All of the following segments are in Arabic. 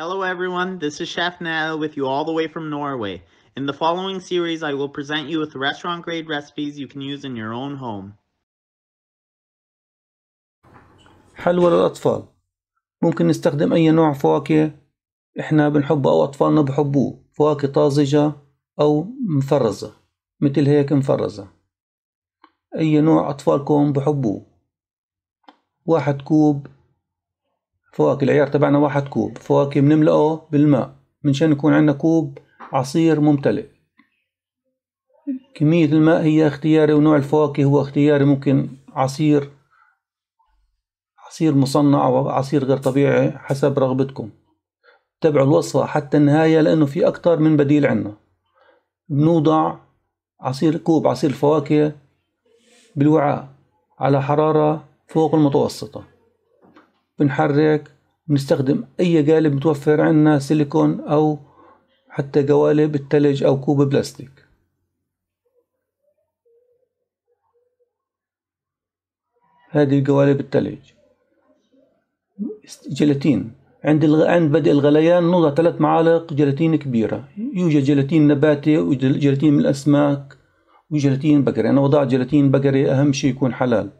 Hello everyone, this is Chef Nael with you all the way from Norway. In the following series, I will present you with restaurant grade recipes you can use in your own home. حلوى للأطفال. ممكن نستخدم أي نوع فواكه إحنا بنحبه أو أطفالنا بحبوه، فواكه طازجة أو مفرزة، مثل هيك مفرزة. أي نوع أطفالكم بحبوه. 1 كوب فواكه، العيار تبعنا 1 كوب فواكه بنملأه بالماء منشان يكون عندنا كوب عصير ممتلئ. كمية الماء هي اختياري ونوع الفواكه هو اختياري، ممكن عصير مصنع أو عصير غير طبيعي حسب رغبتكم. تابعوا الوصفة حتى النهاية لأنه في أكتر من بديل عنا. بنوضع كوب عصير الفواكه بالوعاء على حرارة فوق المتوسطة، بنحرك، بنستخدم أي قالب متوفر عنا، سيليكون أو حتى قوالب التلج أو كوب بلاستيك. هذه قوالب التلج. جيلاتين، عند بدء الغليان نوضع 3 معالق جيلاتين كبيرة. يوجد جيلاتين نباتي وجيلاتين من الأسماك وجيلاتين بقري. أنا وضعت جيلاتين بقري، أهم شيء يكون حلال.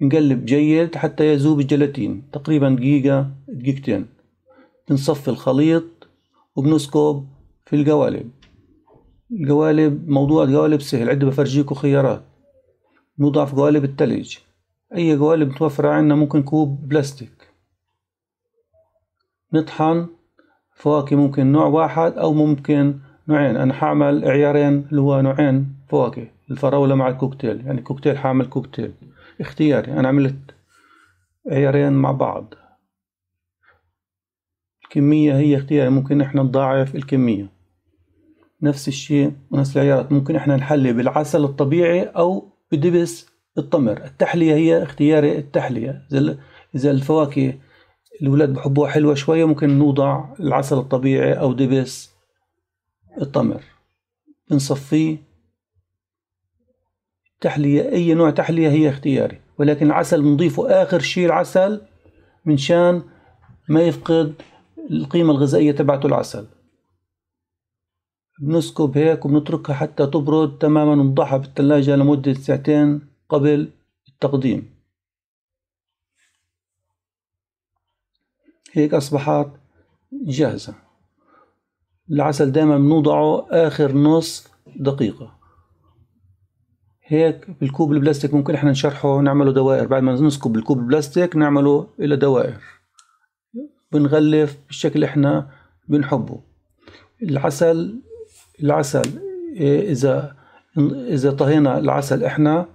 نقلب جيد حتى يذوب الجيلاتين تقريبا دقيقة دقيقتين. بنصفي الخليط وبنسكب في القوالب. موضوع القوالب سهل، عندي بفرجيكم خيارات. نوضع في قوالب التلج، أي قوالب متوفرة عندنا، ممكن كوب بلاستيك. نطحن فواكه، ممكن نوع 1 أو ممكن نوعين. أنا حعمل عيارين اللي هو نوعين فواكه، الفراولة مع الكوكتيل، يعني كوكتيل حعمل كوكتيل اختياري. أنا عملت عيارين مع بعض. الكمية هي اختياري، ممكن احنا نضاعف الكمية. نفس الشيء ونفس العيارات، ممكن احنا نحلي بالعسل الطبيعي أو بدبس التمر. التحلية هي اختياري، التحلية إذا الفواكه الولاد بحبوها حلوة شوية ممكن نوضع العسل الطبيعي أو دبس التمر. بنصفيه. تحلية، أي نوع تحلية هي اختياري، ولكن العسل بنضيفه آخر شيء، العسل منشان ما يفقد القيمة الغذائية تبعته العسل. بنسكب هيك وبنتركها حتى تبرد تماما ونضعها بالثلاجة لمدة 2 ساعات قبل التقديم. هيك أصبحت جاهزة. العسل دائما بنوضعه آخر نصف دقيقة. هيك بالكوب البلاستيك ممكن احنا نشرحه ونعمله دوائر، بعد ما نسكب بالكوب البلاستيك نعمله الى دوائر. بنغلف بالشكل احنا بنحبه. العسل اذا طهينا العسل احنا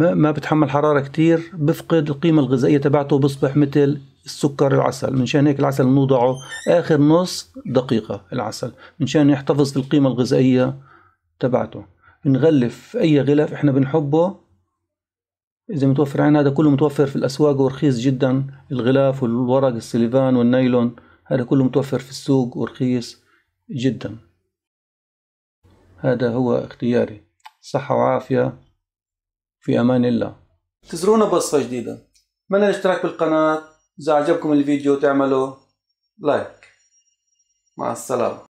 ما بتحمل حرارة كتير، بفقد القيمة الغذائية تبعته وبصبح مثل السكر العسل. منشان هيك العسل نوضعه اخر نص دقيقة، العسل منشان يحتفظ بالقيمة الغذائية تبعته. بنغلف أي غلاف إحنا بنحبه إذا متوفر عنا. هذا كله متوفر في الأسواق ورخيص جدا، الغلاف والورق السليفان والنايلون هذا كله متوفر في السوق ورخيص جدا. هذا هو اختياري. صحة وعافية، في أمان الله. تزرونا بوصفة جديدة، أتمنى الاشتراك بالقناة. إذا عجبكم الفيديو تعملوا لايك. مع السلامة.